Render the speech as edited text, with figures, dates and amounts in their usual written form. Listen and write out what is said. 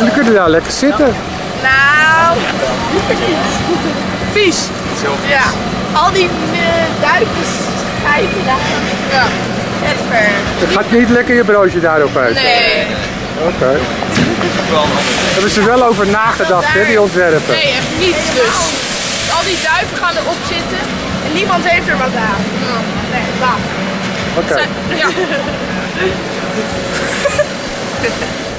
Jullie kunnen daar lekker zitten. Nou, vies. Ja. Al die duifjes schijven daar. Ja. Het gaat niet lekker je broodje daarop uit. Nee. Oké. Okay. Hebben ze er wel over nagedacht, hè, die ontwerpen? Nee, echt niets dus. Al die duiven gaan erop zitten en niemand heeft er wat aan. Nee, wacht. Oké. Okay. Ja.